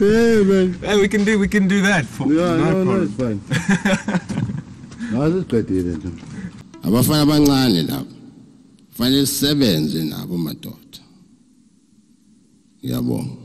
Yeah, man. Hey, we can do that. For, yeah, no problem. No, it's fine. No, this is quite easy. Abafana abancane labo. Fanele sisebenze nabo madoda. Ngiyabonga.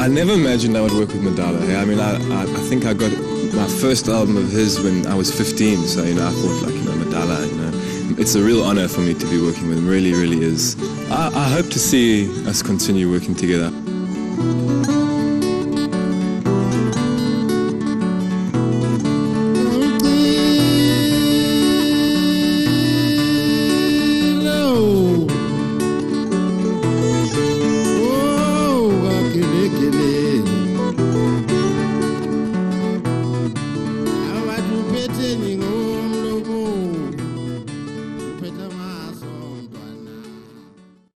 I never imagined I would work with Madala. I mean, I think I got my first album of his when I was 15, so, you know, I thought, like, you know, Madala, you know, it's a real honor for me to be working with him, really, really is. I hope to see us continue working together.